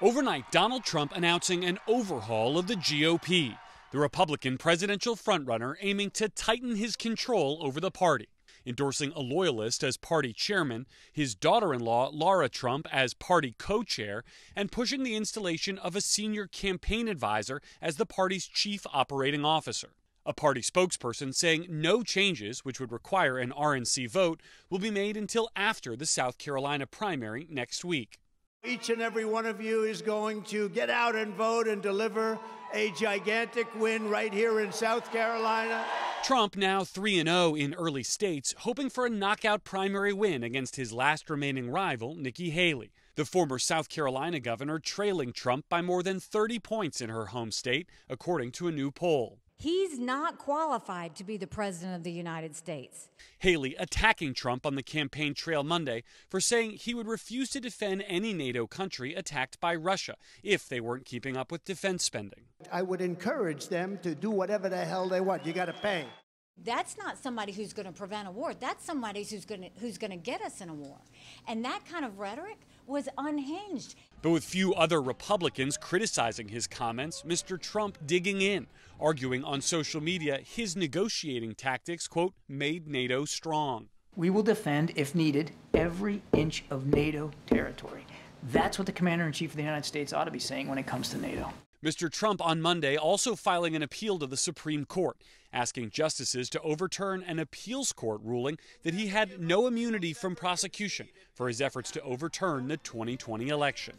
Overnight, Donald Trump announcing an overhaul of the GOP, the Republican presidential frontrunner aiming to tighten his control over the party, endorsing a loyalist as party chairman, his daughter-in-law, Lara Trump, as party co-chair, and pushing the installation of a senior campaign advisor as the party's chief operating officer. A party spokesperson saying no changes, which would require an RNC vote, will be made until after the South Carolina primary next week. Each and every one of you is going to get out and vote and deliver a gigantic win right here in South Carolina. Trump, now 3-0 in early states, hoping for a knockout primary win against his last remaining rival, Nikki Haley, the former South Carolina governor trailing Trump by more than 30 points in her home state, according to a new poll. He's not qualified to be the president of the United States. Haley attacking Trump on the campaign trail Monday for saying he would refuse to defend any NATO country attacked by Russia if they weren't keeping up with defense spending. I would encourage them to do whatever the hell they want. You got to pay. That's not somebody who's going to prevent a war. That's somebody who's going to get us in a war. And that kind of rhetoric was unhinged. But with few other Republicans criticizing his comments, Mr. Trump digging in, arguing on social media his negotiating tactics, quote, made NATO strong. We will defend, if needed, every inch of NATO territory. That's what the Commander-in-Chief of the United States ought to be saying when it comes to NATO. Mr. Trump on Monday also filing an appeal to the Supreme Court, asking justices to overturn an appeals court ruling that he had no immunity from prosecution for his efforts to overturn the 2020 election.